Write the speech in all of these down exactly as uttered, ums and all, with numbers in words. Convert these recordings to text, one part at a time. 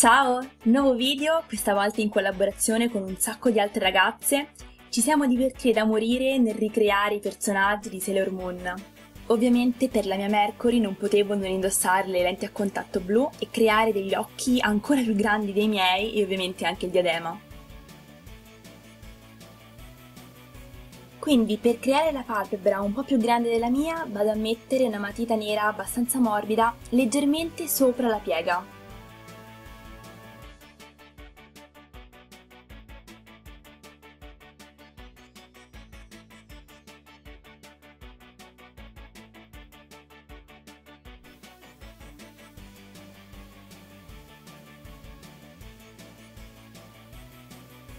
Ciao! Nuovo video, questa volta in collaborazione con un sacco di altre ragazze. Ci siamo divertite da morire nel ricreare i personaggi di Sailor Moon. Ovviamente per la mia Mercury non potevo non indossare le lenti a contatto blu e creare degli occhi ancora più grandi dei miei e ovviamente anche il diadema. Quindi per creare la palpebra un po' più grande della mia vado a mettere una matita nera abbastanza morbida leggermente sopra la piega.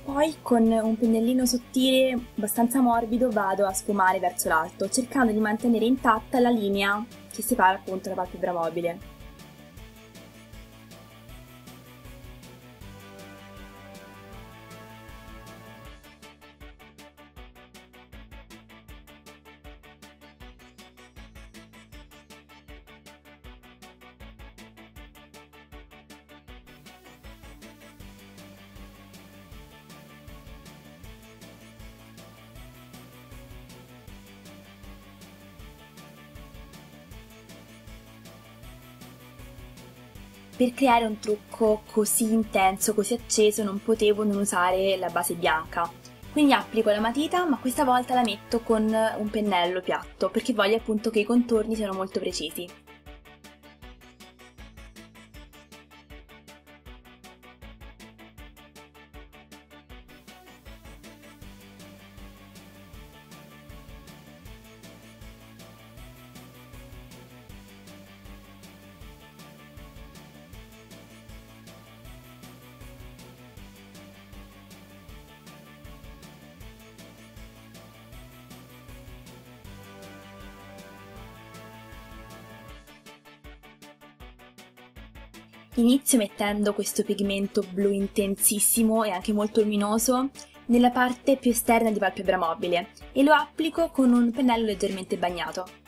Poi con un pennellino sottile abbastanza morbido vado a sfumare verso l'alto, cercando di mantenere intatta la linea che separa appunto la palpebra mobile. Per creare un trucco così intenso, così acceso, non potevo non usare la base bianca. Quindi applico la matita, ma questa volta la metto con un pennello piatto, perché voglio appunto che i contorni siano molto precisi. Inizio mettendo questo pigmento blu intensissimo e anche molto luminoso nella parte più esterna di palpebra mobile e lo applico con un pennello leggermente bagnato.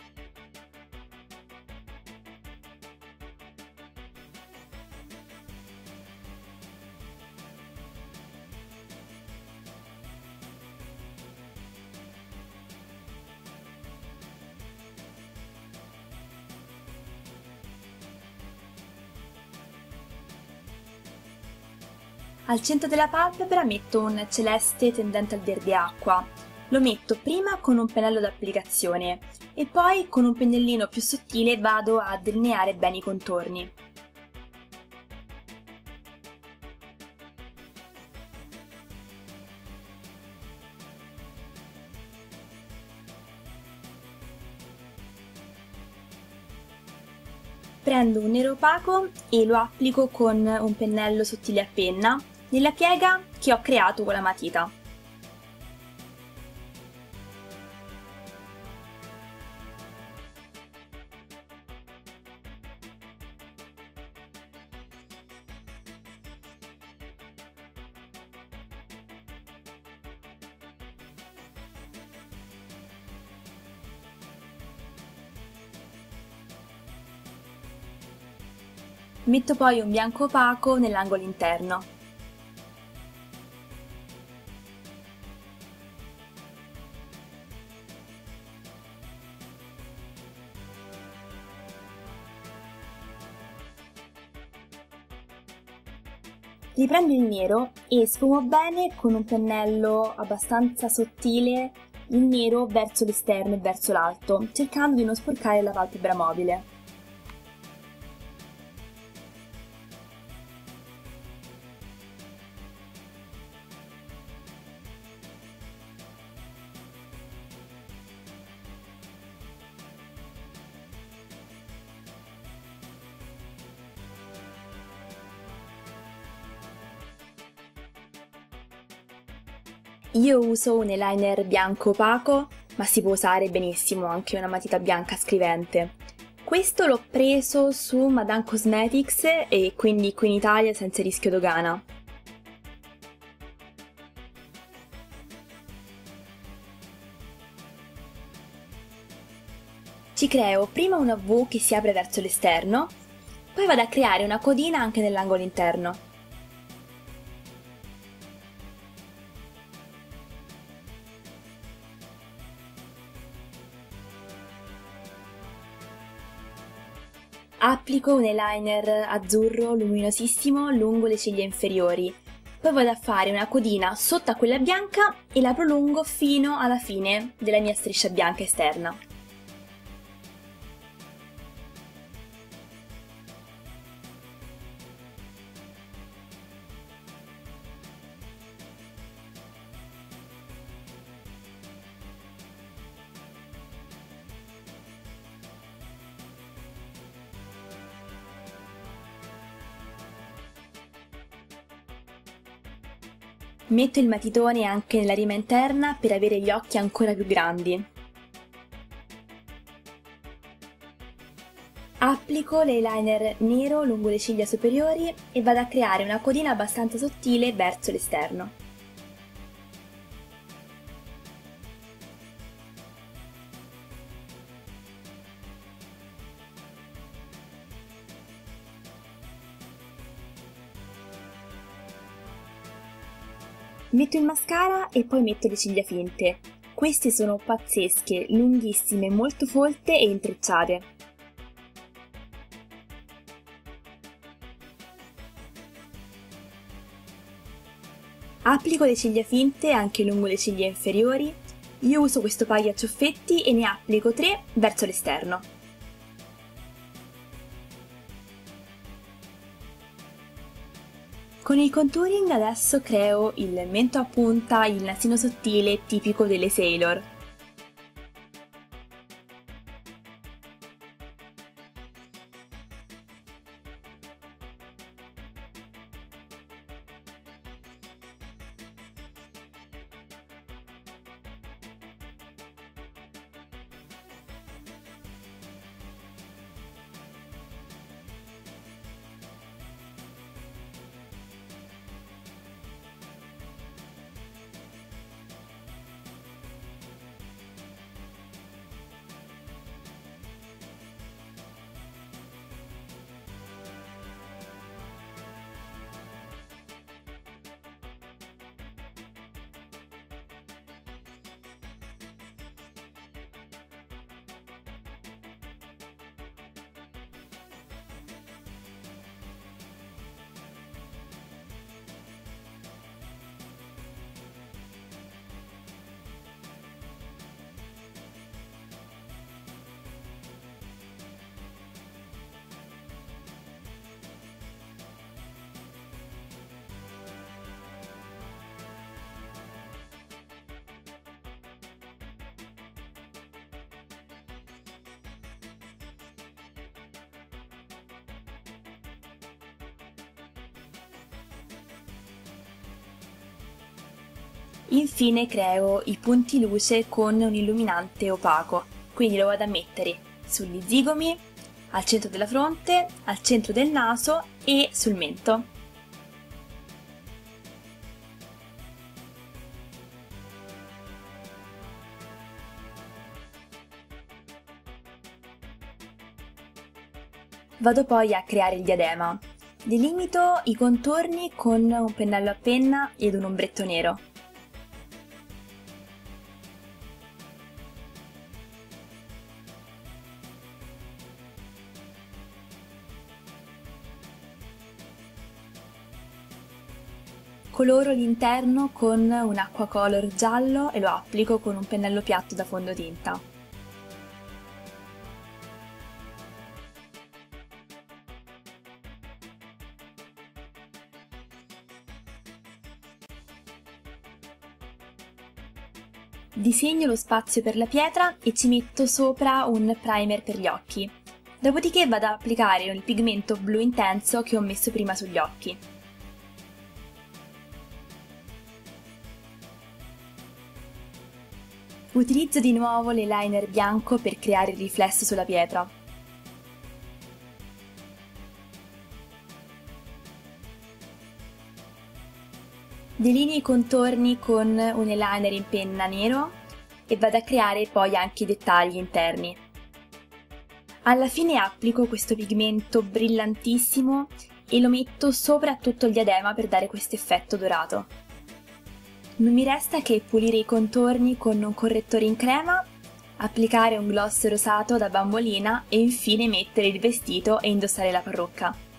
Al centro della palpebra metto un celeste tendente al verde acqua, lo metto prima con un pennello d'applicazione e poi con un pennellino più sottile vado a delineare bene i contorni. Prendo un nero opaco e lo applico con un pennello sottile a penna nella piega che ho creato con la matita. Metto poi un bianco opaco nell'angolo interno. Riprendo il nero e sfumo bene con un pennello abbastanza sottile il nero verso l'esterno e verso l'alto, cercando di non sporcare la palpebra mobile. Io uso un eyeliner bianco opaco, ma si può usare benissimo anche una matita bianca scrivente. Questo l'ho preso su Madame Cosmetics e quindi qui in Italia senza rischio dogana. Ci creo prima una vu che si apre verso l'esterno Poi vado a creare una codina anche nell'angolo interno. Applico un eyeliner azzurro luminosissimo lungo le ciglia inferiori, poi vado a fare una codina sotto a quella bianca e la prolungo fino alla fine della mia striscia bianca esterna. Metto il matitone anche nella rima interna per avere gli occhi ancora più grandi. Applico l'eyeliner nero lungo le ciglia superiori e vado a creare una codina abbastanza sottile verso l'esterno. Metto il mascara e poi metto le ciglia finte. Queste sono pazzesche, lunghissime, molto folte e intrecciate. Applico le ciglia finte anche lungo le ciglia inferiori. Io uso questo paio a ciuffetti e ne applico tre verso l'esterno. Con il contouring adesso creo il mento a punta, il nasino sottile tipico delle Sailor. Infine creo i punti luce con un illuminante opaco, quindi lo vado a mettere sugli zigomi, al centro della fronte, al centro del naso e sul mento. Vado poi a creare il diadema. Delimito i contorni con un pennello a penna ed un ombretto nero. Coloro l'interno con un acqua color giallo e lo applico con un pennello piatto da fondotinta. Disegno lo spazio per la pietra e ci metto sopra un primer per gli occhi. Dopodiché vado ad applicare il pigmento blu intenso che ho messo prima sugli occhi. Utilizzo di nuovo l'eyeliner bianco per creare il riflesso sulla pietra. Delineo i contorni con un eyeliner in penna nero e vado a creare poi anche i dettagli interni. Alla fine applico questo pigmento brillantissimo e lo metto sopra tutto il diadema per dare questo effetto dorato. Non mi resta che pulire i contorni con un correttore in crema, applicare un gloss rosato da bambolina e infine mettere il vestito e indossare la parrucca.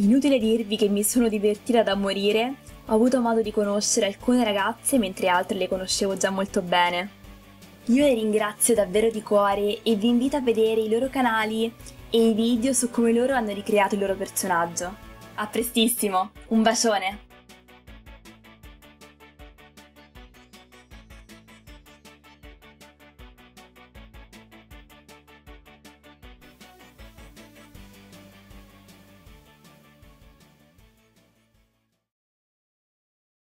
Inutile dirvi che mi sono divertita da morire, ho avuto modo di conoscere alcune ragazze mentre altre le conoscevo già molto bene. Io le ringrazio davvero di cuore e vi invito a vedere i loro canali e i video su come loro hanno ricreato il loro personaggio. A prestissimo, un bacione!